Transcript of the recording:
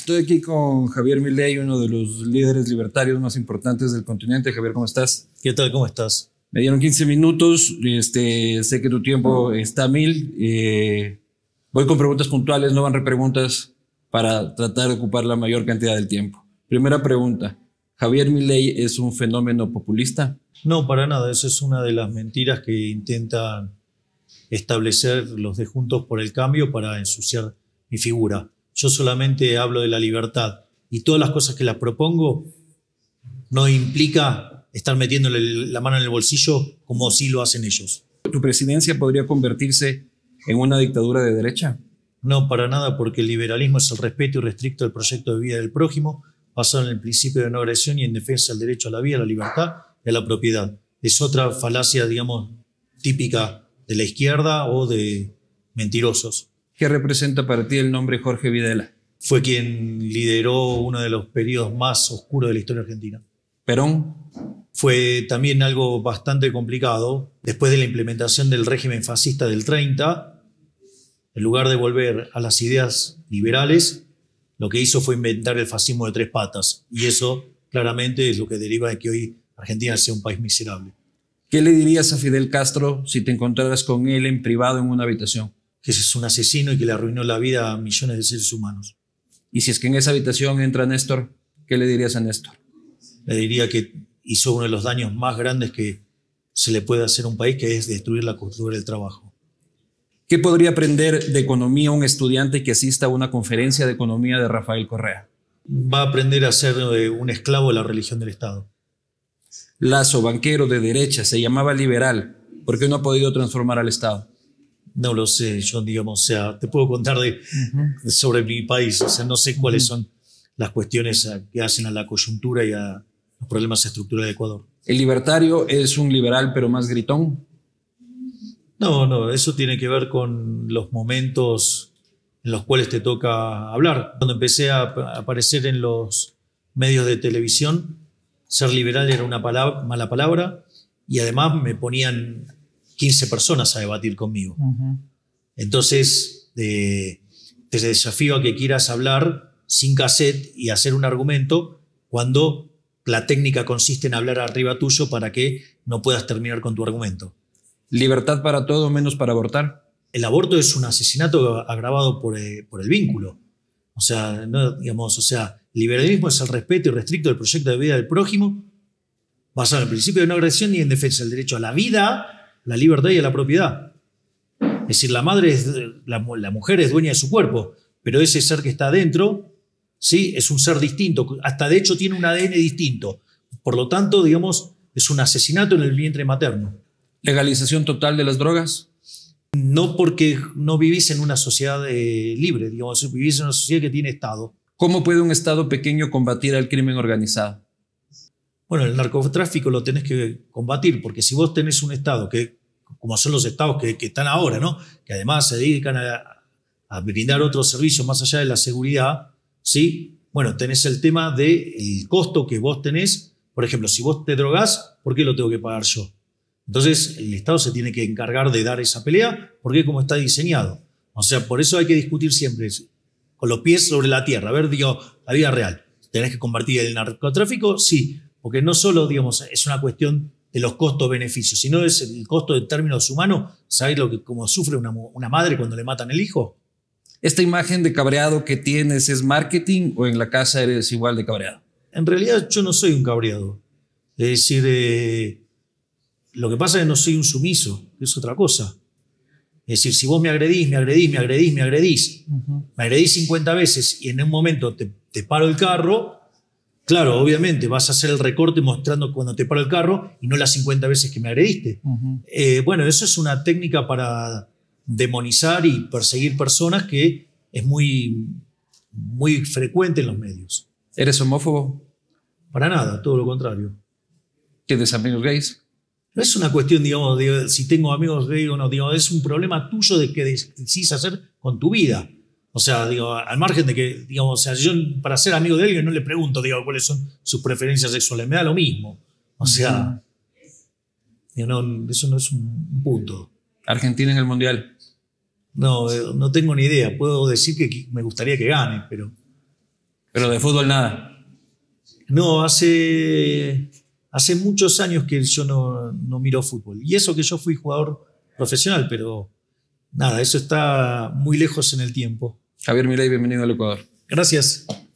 Estoy aquí con Javier Milei, uno de los líderes libertarios más importantes del continente. Javier, ¿cómo estás? ¿Qué tal? ¿Cómo estás? Me dieron 15 minutos. Sé que tu tiempo está a mil. Voy con preguntas puntuales, no van repreguntas, para tratar de ocupar la mayor cantidad del tiempo. Primera pregunta. ¿Javier Milei es un fenómeno populista? No, para nada. Esa es una de las mentiras que intentan establecer los de Juntos por el Cambio para ensuciar mi figura. Yo solamente hablo de la libertad y todas las cosas que las propongo no implica estar metiéndole la mano en el bolsillo como sí lo hacen ellos. ¿Tu presidencia podría convertirse en una dictadura de derecha? No, para nada, porque el liberalismo es el respeto irrestricto del proyecto de vida del prójimo, basado en el principio de no agresión y en defensa del derecho a la vida, a la libertad y a la propiedad. Es otra falacia, digamos, típica de la izquierda o de mentirosos. ¿Qué representa para ti el nombre Jorge Videla? Fue quien lideró uno de los periodos más oscuros de la historia argentina. ¿Perón? Fue también algo bastante complicado. Después de la implementación del régimen fascista del 30, en lugar de volver a las ideas liberales, lo que hizo fue inventar el fascismo de tres patas. Y eso claramente es lo que deriva de que hoy Argentina sea un país miserable. ¿Qué le dirías a Fidel Castro si te encontraras con él en privado en una habitación? Que es un asesino y que le arruinó la vida a millones de seres humanos. Y si es que en esa habitación entra Néstor, ¿qué le dirías a Néstor? Le diría que hizo uno de los daños más grandes que se le puede hacer a un país, que es destruir la cultura del trabajo. ¿Qué podría aprender de economía un estudiante que asista a una conferencia de economía de Rafael Correa? Va a aprender a ser un esclavo de la religión del Estado. Lazo, banquero de derecha, se llamaba liberal. ¿Por qué no ha podido transformar al Estado? No lo sé, yo, digamos, o sea, te puedo contar sobre mi país, o sea, no sé cuáles son las cuestiones que hacen a la coyuntura y a los problemas estructurales de Ecuador. ¿El libertario es un liberal pero más gritón? No, no, eso tiene que ver con los momentos en los cuales te toca hablar. Cuando empecé a aparecer en los medios de televisión, ser liberal era una mala palabra y además me ponían 15 personas a debatir conmigo. Entonces, te desafío a que quieras hablar sin cassette y hacer un argumento cuando la técnica consiste en hablar arriba tuyo para que no puedas terminar con tu argumento. ¿Libertad para todo menos para abortar? El aborto es un asesinato agravado por el vínculo. O sea, no, digamos, o sea, liberalismo es el respeto irrestricto del proyecto de vida del prójimo, basado en el principio de no agresión y en defensa del derecho a la vida, la libertad y a la propiedad. Es decir, la madre, la mujer es dueña de su cuerpo, pero ese ser que está adentro, ¿sí?, es un ser distinto, hasta de hecho tiene un ADN distinto. Por lo tanto, digamos, es un asesinato en el vientre materno. ¿Legalización total de las drogas? No, porque no vivís en una sociedad libre, digamos, vivís en una sociedad que tiene Estado. ¿Cómo puede un Estado pequeño combatir al crimen organizado? Bueno, el narcotráfico lo tenés que combatir, porque si vos tenés un Estado, que, como son los Estados que están ahora, ¿no?, que además se dedican a brindar otros servicios más allá de la seguridad, ¿sí?, bueno, tenés el tema del costo que vos tenés. Por ejemplo, si vos te drogás, ¿por qué lo tengo que pagar yo? Entonces, el Estado se tiene que encargar de dar esa pelea, porque es como está diseñado. O sea, por eso hay que discutir siempre con los pies sobre la tierra. A ver, digo, la vida real. ¿Tenés que combatir el narcotráfico? Sí. Porque no solo, digamos, es una cuestión de los costos-beneficios, sino es el costo de términos humanos. ¿Sabéis cómo sufre una madre cuando le matan el hijo? ¿Esta imagen de cabreado que tienes es marketing o en la casa eres igual de cabreado? En realidad yo no soy un cabreado. Es decir, lo que pasa es que no soy un sumiso, que es otra cosa. Es decir, si vos me agredís, me agredís, me agredís, me agredís, me agredís 50 veces y en un momento te paro el carro... Claro, obviamente, vas a hacer el recorte mostrando cuando te paro el carro y no las 50 veces que me agrediste. Bueno, eso es una técnica para demonizar y perseguir personas que es muy, muy frecuente en los medios. ¿Eres homófobo? Para nada, todo lo contrario. ¿Tienes amigos gays? No es una cuestión, digamos, de si tengo amigos gays o no. Digo, es un problema tuyo de que decides hacer con tu vida. O sea, digo, al margen de que, digamos, o sea, yo para ser amigo de alguien no le pregunto, digo, cuáles son sus preferencias sexuales, me da lo mismo. O sea, digo, no, eso no es un punto. ¿Argentina en el Mundial? No, no tengo ni idea. Puedo decir que me gustaría que gane, pero Pero de fútbol nada. No, hace muchos años que yo no miro fútbol. Y eso que yo fui jugador profesional, pero nada, eso está muy lejos en el tiempo. Javier Milei, bienvenido al Ecuador. Gracias.